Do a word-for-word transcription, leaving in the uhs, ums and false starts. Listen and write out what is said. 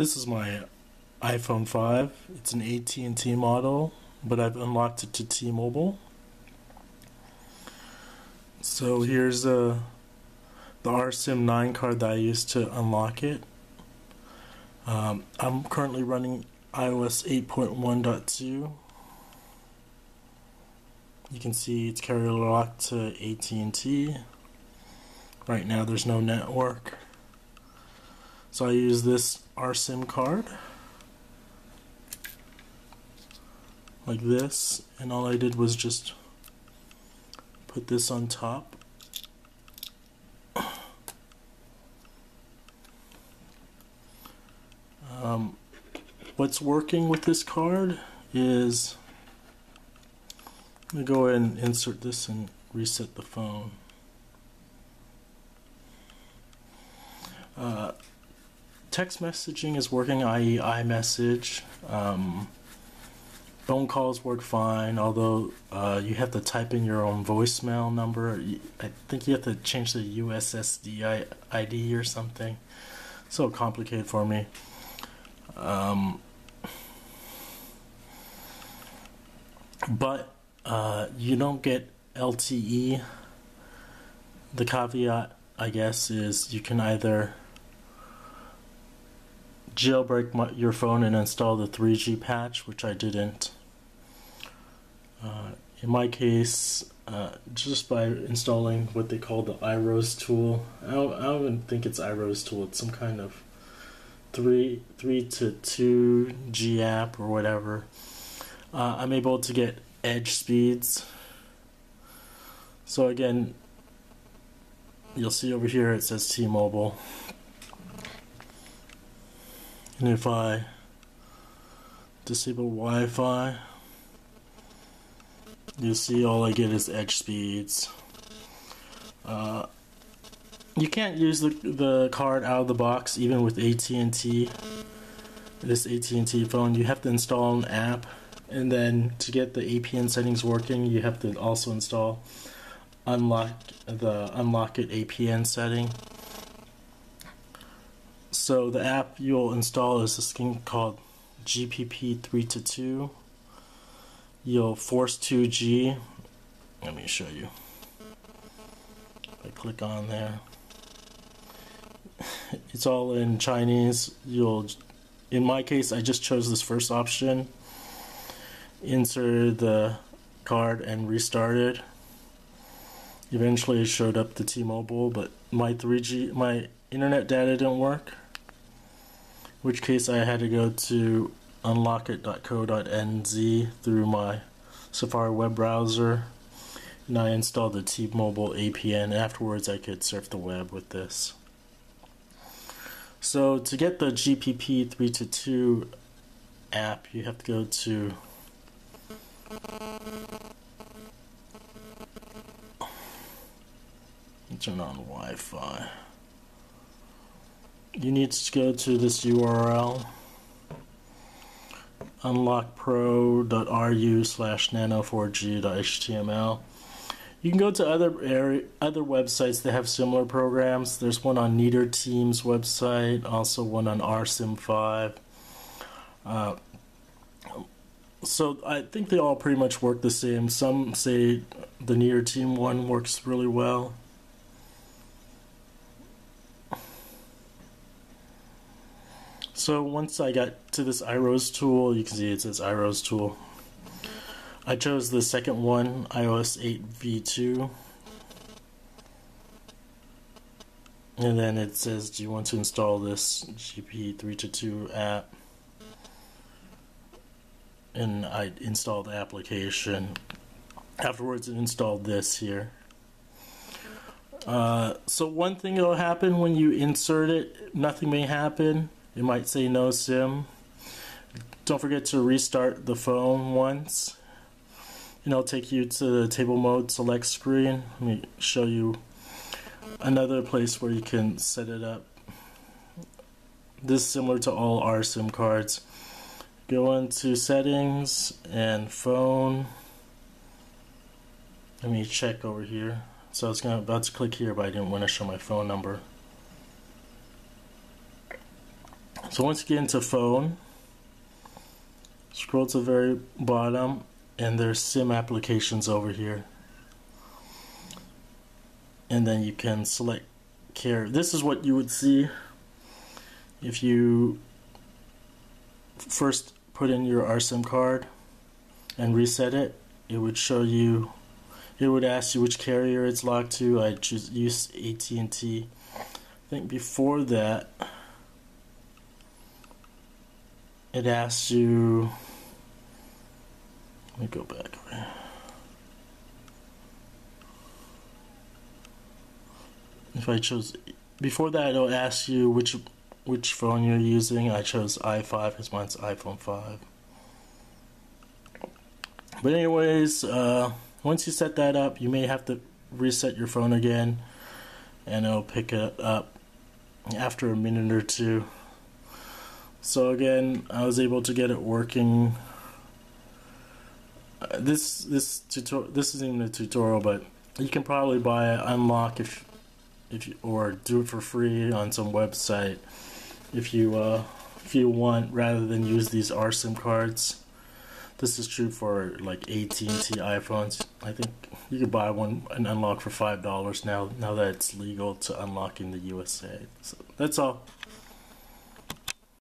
This is my iPhone five. It's an A T and T model, but I've unlocked it to T-Mobile. So here's uh, the R SIM nine card that I used to unlock it. Um, I'm currently running iOS eight point one point two. You can see it's carrier locked to A T and T. Right now there's no network. So I use this R SIM card like this, and all I did was just put this on top. Um, what's working with this card is, let me go ahead and insert this and reset the phone. Uh, text messaging is working, that is iMessage. Um, phone calls work fine, although uh, you have to type in your own voicemail number. I think you have to change the U S S D I D or something. So complicated for me. Um, but uh, you don't get L T E. The caveat, I guess, is you can either jailbreak my, your phone and install the three G patch, which I didn't. Uh, in my case, uh, just by installing what they call the iRoseTool. I don't, I don't even think it's iRoseTool. It's some kind of three three to two G app or whatever. Uh, I'm able to get edge speeds. So again, you'll see over here it says T-Mobile. And if I disable Wi-Fi, you'll see all I get is edge speeds. Uh, you can't use the, the card out of the box, even with A T and T. This A T and T phone, you have to install an app, and then to get the A P N settings working, you have to also install unlock the unlockit A P N setting. So the app you'll install is this thing called G P P three to two. You'll force two G. Let me show you. If I click on there, it's all in Chinese. You'll, in my case, I just chose this first option. Insert the card and restarted. Eventually, it showed up to T-Mobile, but my three G, my internet data didn't work. In which case I had to go to unlockit dot co dot N Z through my Safari web browser, and I installed the T-Mobile A P N. Afterwards I could surf the web with this. So to get the G P P three to two app, you have to go to turn on Wi-Fi. You need to go to this U R L, unlock pro dot R U slash nano four g dot H T M L. You can go to other area, other websites that have similar programs. There's one on Needer Team's website, also one on R SIM five. Uh, so I think they all pretty much work the same. Some say the Needer Team one works really well. So once I got to this iRoseTool, you can see it says iRoseTool. I chose the second one, iOS eight v two. And then it says, do you want to install this G P three to two app? And I installed the application. Afterwards, it installed this here. Uh, so one thing that will happen when you insert it, nothing may happen. It might say no SIM. Don't forget to restart the phone once, and it'll take you to the table mode select screen. Let me show you another place where you can set it up. This is similar to all R SIM cards. Go into settings and phone. Let me check over here. So I was gonna, about to click here, but I didn't want to show my phone number. So once you get into phone, scroll to the very bottom and there's SIM applications over here, and then you can select carrier. This is what you would see if you first put in your RSim card and reset it. It would show you, it would ask you which carrier it's locked to. I choose use A T and T. I think before that it asks you, let me go back. If I chose, before that it'll ask you which which phone you're using. I chose i five because mine's iPhone five. But anyways, uh, once you set that up, you may have to reset your phone again and it'll pick it up after a minute or two. So again, I was able to get it working. Uh, this this tutorial this isn't even a tutorial, but you can probably buy it, unlock if if you, or do it for free on some website if you uh, if you want, rather than use these RSim cards. This is true for like A T and T iPhones. I think you could buy one and unlock for five dollars now. Now that it's legal to unlock in the U S A. So that's all.